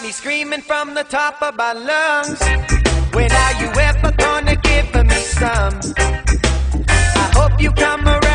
got me screaming from the top of my lungs. When are you ever gonna give me some? I hope you come around.